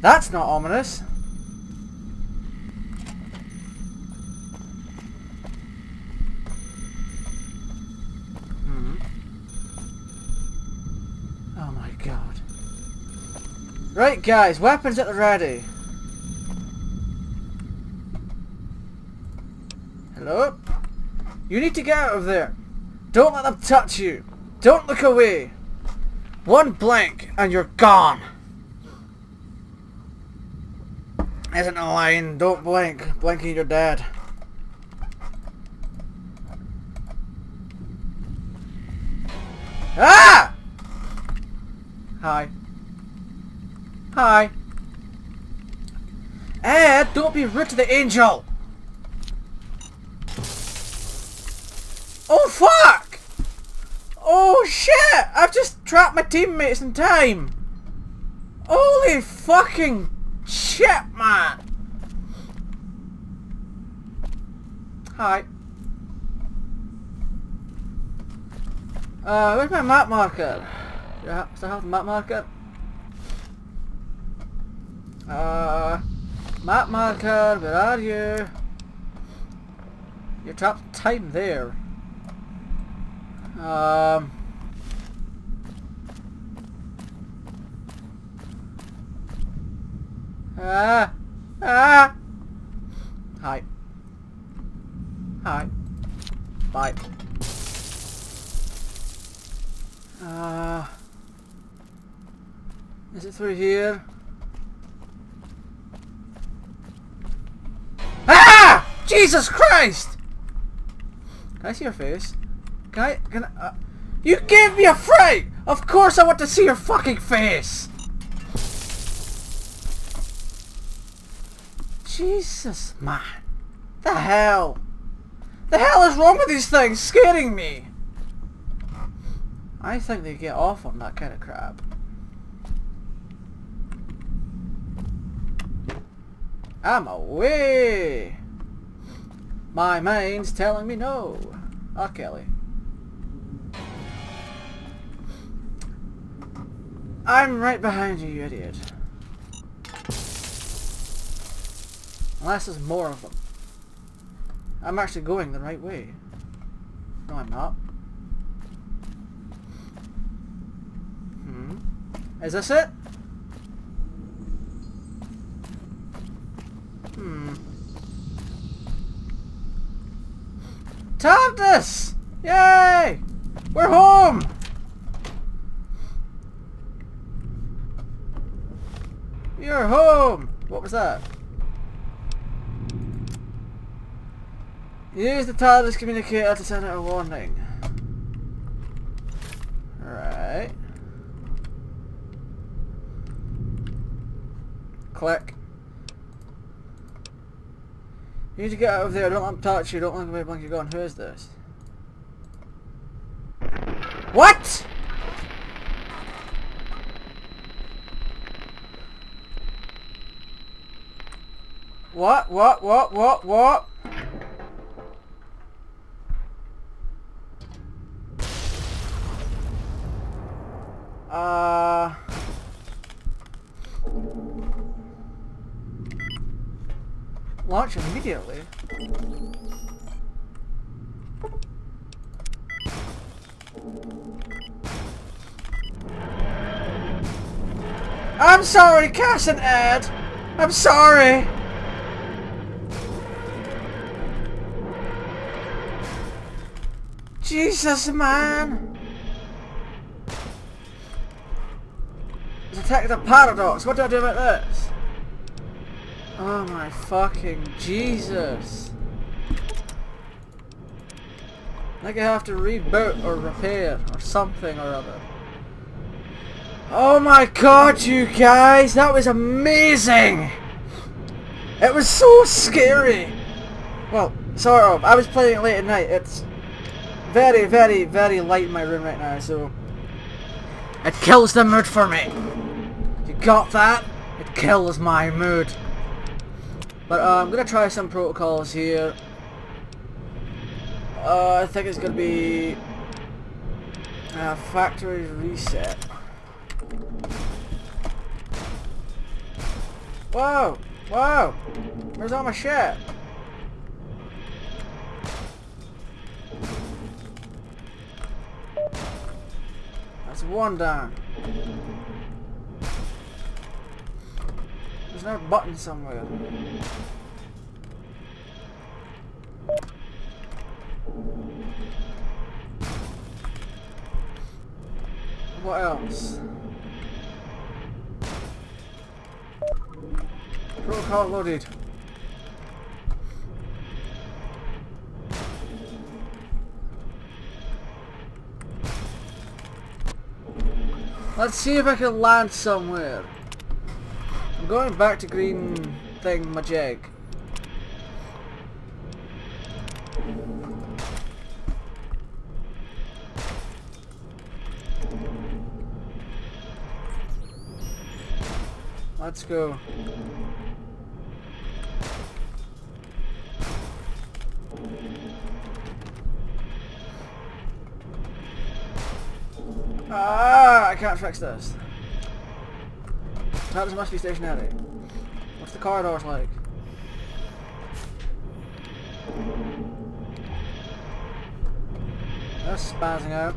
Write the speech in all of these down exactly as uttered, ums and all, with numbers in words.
That's not ominous. Hmm. Oh my god. Right guys, weapons at the ready. Hello? You need to get out of there. Don't let them touch you. Don't look away. One blink and you're gone. Isn't a line. Don't blink. Blinking you're dead. Ah! Hi. Hi. Ed, don't be rude to the angel. Oh fuck! Oh shit! I've just trapped my teammates in time. Holy fucking shit, man! Hi. Uh, where's my map marker? Do I still have the map marker? Uh, map marker, where are you? You're trapped in time there. Um. Ah! Ah! Hi. Hi. Bye. Uh, is it through here? Ah! Jesus Christ! Can I see your face? Can I, can I, uh, you gave me a fright! Of course I want to see your fucking face! Jesus, man. The hell? The hell is wrong with these things scaring me? I think they get off on that kind of crap. I'm away! My mind's telling me no. R. Kelly. I'm right behind you, you idiot. Unless there's more of them. I'm actually going the right way. No, I'm not. Hmm. Is this it? Hmm. Tapped this! Yay! We're home! You're home! What was that? Use the TARDIS communicator to send out a warning. Alright. Click. You need to get out of there. Don't let them touch you. Don't look away, blink, you're gone. Who is this? What?! What? What? What? What? What? Uh... Launch immediately. I'm sorry, Cass and Ed. I'm sorry. Jesus, man! Detective Paradox, what do I do about this? Oh my fucking Jesus. I think I have to reboot or repair or something or other. Oh my god, you guys! That was amazing! It was so scary! Well, sort of. I was playing late at night. It's very, very, very light in my room right now, so it kills the mood for me. You got that? It kills my mood. But uh, I'm gonna try some protocols here. Uh, I think it's gonna be uh, factory reset. Whoa! Whoa! Where's all my shit? That's one down. There's no button somewhere. What else? Protocol loaded. Let's see if I can land somewhere. I'm going back to green thing, my jag. Let's go. Ah, I can't fix this. Now this must be stationary. What's the corridors like? That's spazzing out.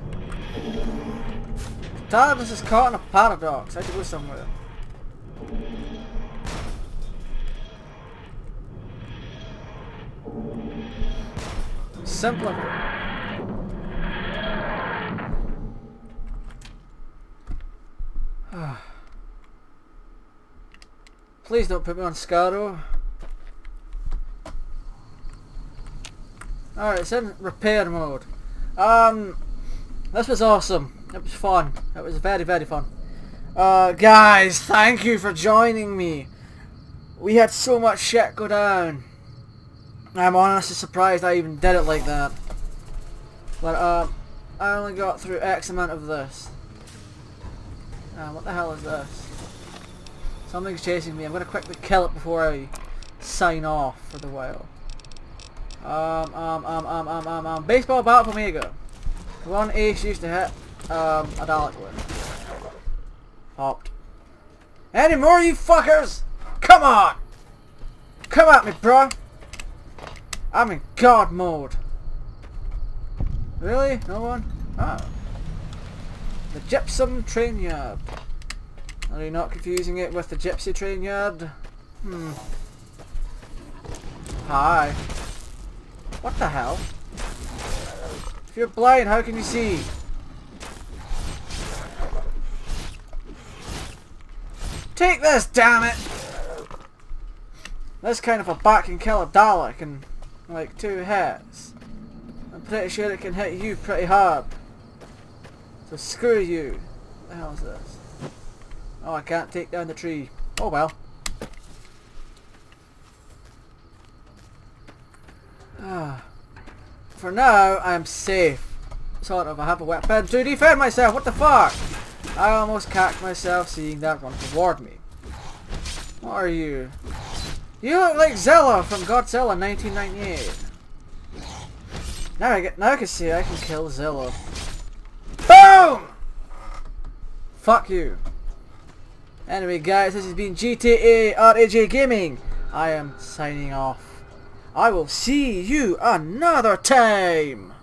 TARDIS is caught in a paradox. I have to go somewhere. Simpler. Please don't put me on Scaro. Alright, it's in repair mode. Um, this was awesome. It was fun. It was very, very fun. Uh, guys, thank you for joining me. We had so much shit go down. I'm honestly surprised I even did it like that. But, uh, I only got through X amount of this. Uh, what the hell is this? Something's chasing me. I'm going to quickly kill it before I sign off for the while. Um, um, um, um, um, um, um. Baseball bat for Omega. One ace used to hit, um, a Dalek with. Hopped. Any more, you fuckers? Come on! Come at me, bro! I'm in God mode. Really? No one? Oh. The Gypsum Train Yard. Are you not confusing it with the Gypsy Train Yard? Hmm. Hi. What the hell? If you're blind, how can you see? Take this, damn it! That's kind of a back and kill a Dalek and like two hits. I'm pretty sure it can hit you pretty hard. So screw you. What the hell is this? Oh, I can't take down the tree. Oh well. Ah. For now, I'm safe. Sort of. I have a weapon to defend myself. What the fuck? I almost cacked myself seeing that one toward me. What are you? You look like Zilla from Godzilla nineteen ninety-eight. Now I get. Now I can see I can kill Zilla. Boom! Fuck you. Anyway, guys, this has been G T A Raj Gaming. I am signing off. I will see you another time.